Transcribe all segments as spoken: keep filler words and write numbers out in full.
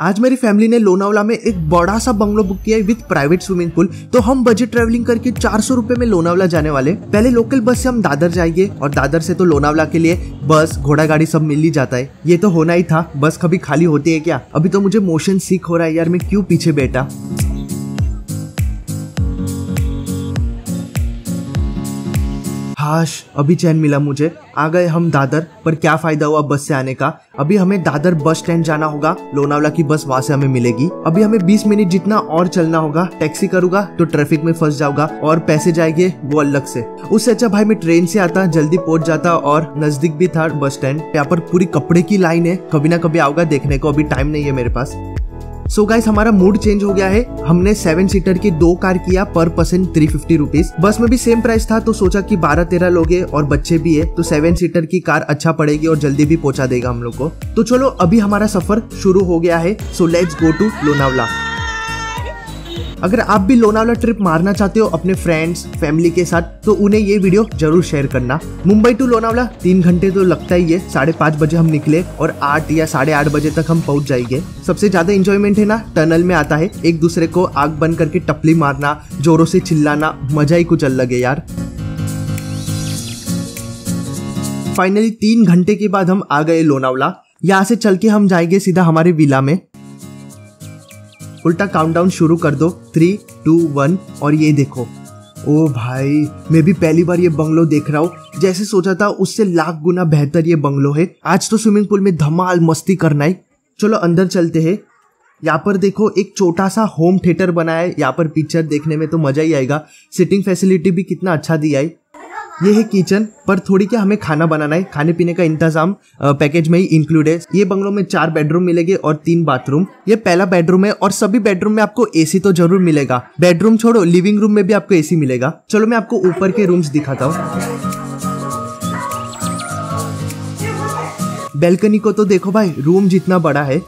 आज मेरी फैमिली ने लोनावला में एक बड़ा सा बंगलो बुक किया है विद प्राइवेट स्विमिंग पूल। तो हम बजट ट्रैवलिंग करके चार सौ रुपए में लोनावला जाने वाले। पहले लोकल बस से हम दादर जाएंगे और दादर से तो लोनावला के लिए बस, घोड़ा गाड़ी सब मिल ही जाता है। ये तो होना ही था, बस कभी खाली होती है क्या? अभी तो मुझे मोशन सिक हो रहा है यार, मैं क्यों पीछे बैठा। हाश, अभी चैन मिला मुझे। आ गए हम दादर, पर क्या फायदा हुआ बस से आने का। अभी हमें दादर बस स्टैंड जाना होगा, लोनावला की बस वहाँ से हमें मिलेगी। अभी हमें बीस मिनट जितना और चलना होगा। टैक्सी करूंगा तो ट्रैफिक में फंस जाऊंगा और पैसे जाएंगे वो अलग से। उससे अच्छा भाई मैं ट्रेन से आता, जल्दी पहुंच जाता और नजदीक भी था बस स्टैंड। यहाँ पर पूरी कपड़े की लाइन है, कभी ना कभी आऊंगा देखने को, अभी टाइम नहीं है मेरे पास। सो so गाइस, हमारा मूड चेंज हो गया है। हमने सेवन सीटर की दो कार किया, पर पर्सन थ्री फिफ्टी रुपीज। बस में भी सेम प्राइस था, तो सोचा कि बारह तेरह लोग हैं और बच्चे भी है तो सेवन सीटर की कार अच्छा पड़ेगी और जल्दी भी पहुंचा देगा हम लोग को। तो चलो अभी हमारा सफर शुरू हो गया है। So let's go to Lonavala. अगर आप भी लोनावला ट्रिप मारना चाहते हो अपने फ्रेंड्स फैमिली के साथ, तो उन्हें ये वीडियो जरूर शेयर करना। मुंबई टू लोनावला तीन घंटे तो लगता ही है। साढ़े पाँच बजे हम निकले और आठ या साढ़े आठ बजे तक हम पहुंच जाएंगे। सबसे ज्यादा इंजॉयमेंट है ना टनल में आता है, एक दूसरे को आग बंद करके टपली मारना, जोरों से चिल्लाना, मजा ही कुछ अलग है यार। फाइनली तीन घंटे के बाद हम आ गए लोनावला। यहाँ से चल के हम जाएंगे सीधा हमारे विला में। उल्टा काउंटडाउन शुरू कर दो, थ्री टू वन और ये देखो। ओ भाई, मैं भी पहली बार ये बंगलो देख रहा हूँ। जैसे सोचा था उससे लाख गुना बेहतर ये बंगलो है। आज तो स्विमिंग पूल में धमाल मस्ती करना है। चलो अंदर चलते हैं। यहाँ पर देखो एक छोटा सा होम थिएटर बनाया है, यहाँ पर पिक्चर देखने में तो मजा ही आएगा। सिटिंग फैसिलिटी भी कितना अच्छा दिया है। ये है किचन, पर थोड़ी क्या हमें खाना बनाना है, खाने पीने का इंतजाम पैकेज में ही इंक्लूड है। ये बंगलों में चार बेडरूम मिलेंगे और तीन बाथरूम। ये पहला बेडरूम है और सभी बेडरूम में आपको एसी तो जरूर मिलेगा। बेडरूम छोड़ो, लिविंग रूम में भी आपको एसी मिलेगा। चलो मैं आपको ऊपर के रूम्स दिखाता हूँ। बेल्कनी को तो देखो भाई, रूम जितना बड़ा है।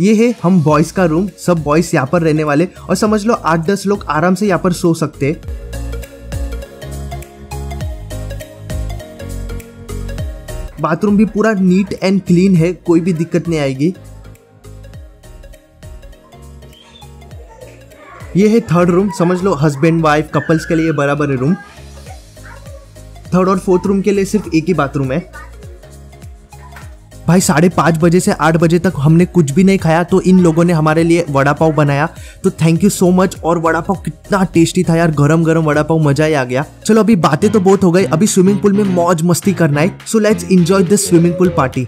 ये है हम बॉयज का रूम, सब बॉयज यहाँ पर रहने वाले और समझ लो आठ दस लोग आराम से यहाँ पर सो सकते है। बाथरूम भी पूरा नीट एंड क्लीन है, कोई भी दिक्कत नहीं आएगी। ये है थर्ड रूम, समझ लो हस्बैंड वाइफ कपल्स के लिए बराबर है रूम। थर्ड और फोर्थ रूम के लिए सिर्फ एक ही बाथरूम है। भाई साढ़े पाँच बजे से आठ बजे तक हमने कुछ भी नहीं खाया, तो इन लोगों ने हमारे लिए वड़ा पाव बनाया, तो थैंक यू सो मच। और वड़ा पाव कितना टेस्टी था यार, गरम गरम वड़ा पाव, मजा ही आ गया। चलो अभी बातें तो बहुत हो गई, अभी स्विमिंग पूल में मौज मस्ती करना है। So let's enjoy this swimming pool party.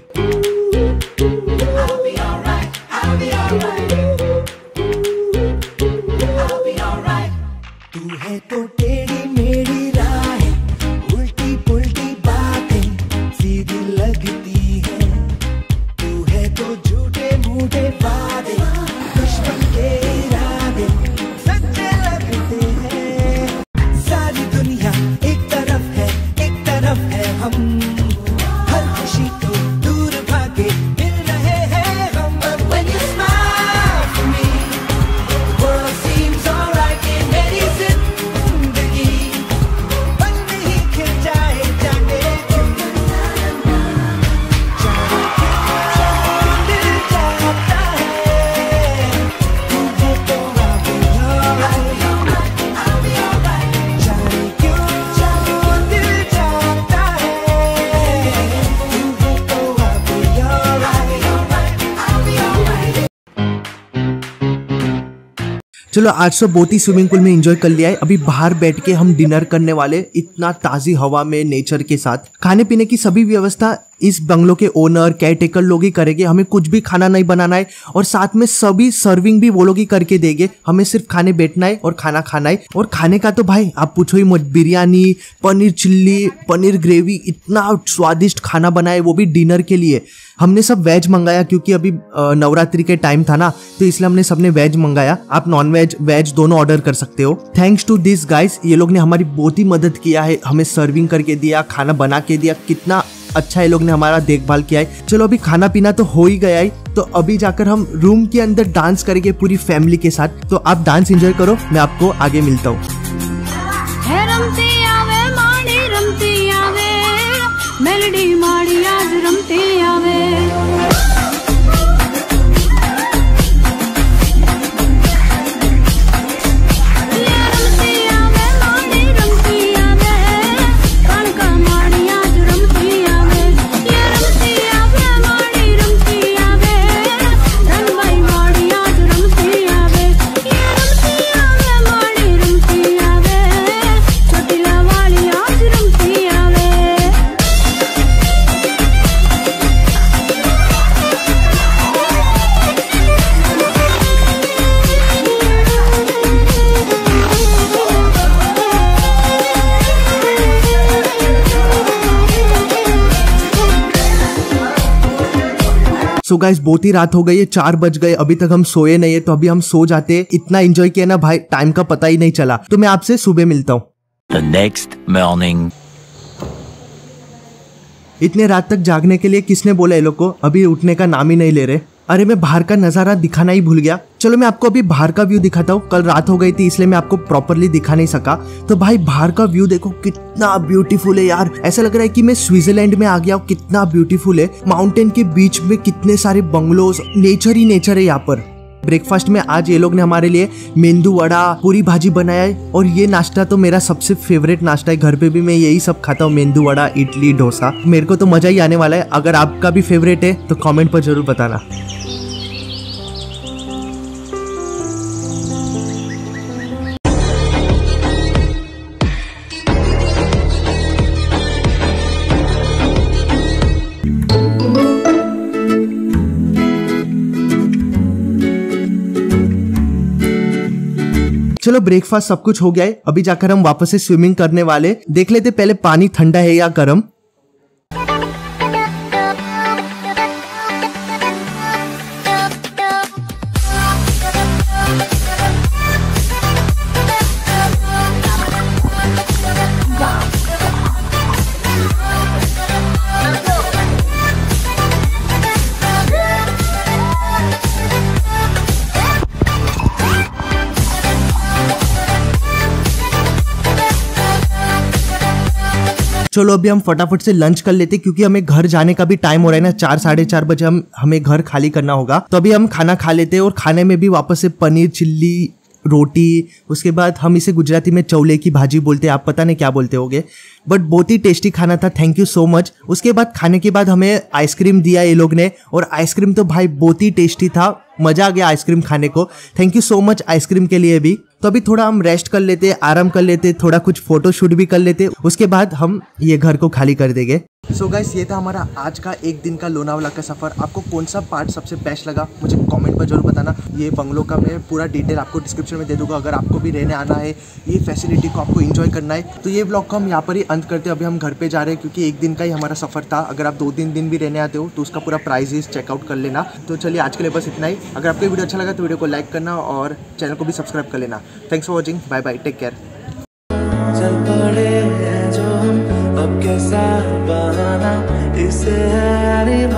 चलो आज सौ बहुत ही स्विमिंग पूल में एंजॉय कर लिया है। अभी बाहर बैठ के हम डिनर करने वाले, इतना ताजी हवा में नेचर के साथ। खाने पीने की सभी व्यवस्था इस बंगलो के ओनर केयरटेकर लोग ही करेंगे, हमें कुछ भी खाना नहीं बनाना है और साथ में सभी सर्विंग भी वो लोग ही करके देंगे। हमें सिर्फ खाने बैठना है और खाना खाना है। और खाने का तो भाई आप पूछो ही मत, बिरयानी, पनीर चिल्ली, पनीर ग्रेवी, इतना स्वादिष्ट खाना बनाए, वो भी डिनर के लिए। हमने सब वेज मंगाया क्योंकि अभी नवरात्रि के टाइम था ना, तो इसलिए हमने सबने वेज मंगाया। आप नॉन वेज वेज दोनों ऑर्डर कर सकते हो। थैंक्स टू दिस गाइस, ये लोग ने हमारी बहुत ही मदद किया है, हमें सर्विंग करके दिया, खाना बना के दिया, कितना अच्छा ये लोग ने हमारा देखभाल किया है। चलो अभी खाना पीना तो हो ही गया है, तो अभी जाकर हम रूम के अंदर डांस करेंगे पूरी फैमिली के साथ। तो आप डांस एंजॉय करो, मैं आपको आगे मिलता हूँ। रमते आवे, सो गाइस बहुत ही रात हो गई है, चार बज गए, अभी तक हम सोए नहीं है, तो अभी हम सो जाते हैं। इतना एंजॉय किया ना भाई, टाइम का पता ही नहीं चला। तो मैं आपसे सुबह मिलता हूँ। The next morning. इतने रात तक जागने के लिए किसने बोला ये लोग को, अभी उठने का नाम ही नहीं ले रहे। अरे मैं बाहर का नज़ारा दिखाना ही भूल गया। चलो मैं आपको अभी बाहर का व्यू दिखाता हूँ। कल रात हो गई थी इसलिए मैं आपको प्रॉपरली दिखा नहीं सका। तो भाई बाहर का व्यू देखो कितना ब्यूटीफुल है यार, ऐसा लग रहा है कि मैं स्विट्जरलैंड में आ गया हूँ। कितना ब्यूटीफुल है, माउंटेन के बीच में कितने सारे बंगलोज, नेचर ही नेचर है यहाँ पर। ब्रेकफास्ट में आज ये लोग ने हमारे लिए मेंदू वड़ा, पूरी भाजी बनाया है। और ये नाश्ता तो मेरा सबसे फेवरेट नाश्ता है, घर पे भी मैं यही सब खाता हूँ, मेंदू वड़ा, इडली, डोसा। मेरे को तो मजा ही आने वाला है। अगर आपका भी फेवरेट है तो कमेंट पर जरूर बताना। चलो ब्रेकफास्ट सब कुछ हो गया है, अभी जाकर हम वापस से स्विमिंग करने वाले। देख लेते पहले पानी ठंडा है या गर्म। चलो अभी हम फटाफट से लंच कर लेते क्योंकि हमें घर जाने का भी टाइम हो रहा है ना, चार साढ़े चार बजे हम हमें घर खाली करना होगा। तो अभी हम खाना खा लेते हैं। और खाने में भी वापस से पनीर चिल्ली रोटी, उसके बाद हम इसे गुजराती में चौले की भाजी बोलते हैं, आप पता नहीं क्या बोलते होगे, बट बहुत ही टेस्टी खाना था, थैंक यू सो मच। उसके बाद खाने के बाद हमें आइसक्रीम दिया ये लोग ने, और आइसक्रीम तो भाई बहुत ही टेस्टी था, मज़ा आ गया आइसक्रीम खाने को, thank you so much ice cream के लिए भी। तो अभी थोड़ा हम रेस्ट कर लेते, आराम कर लेते, थोड़ा कुछ फोटो शूट भी कर लेते, उसके बाद हम ये घर को खाली कर देंगे। सो गाइस ये था हमारा आज का एक दिन का लोनावाला का सफ़र। आपको कौन सा पार्ट सबसे बेस्ट लगा मुझे कमेंट पर जरूर बताना। ये बंगलो का मैं पूरा डिटेल आपको डिस्क्रिप्शन में दे दूंगा, अगर आपको भी रहने आना है, ये फैसिलिटी को आपको एंजॉय करना है। तो ये ब्लॉग को हम यहाँ पर ही अंत करते हैं, अभी हम घर पर जा रहे हैं क्योंकि एक दिन का ही हमारा सफ़र था। अगर आप दो तीन दिन भी रहने आते हो तो उसका पूरा प्राइजेस चेकआउट कर लेना। तो चलिए आज के लिए बस इतना ही। अगर आपको वीडियो अच्छा लगा तो वीडियो को लाइक करना और चैनल को भी सब्सक्राइब कर लेना। Thanks for watching, bye bye, take care. चल पड़े हैं जो हम अब के साथ बहाना इसे है।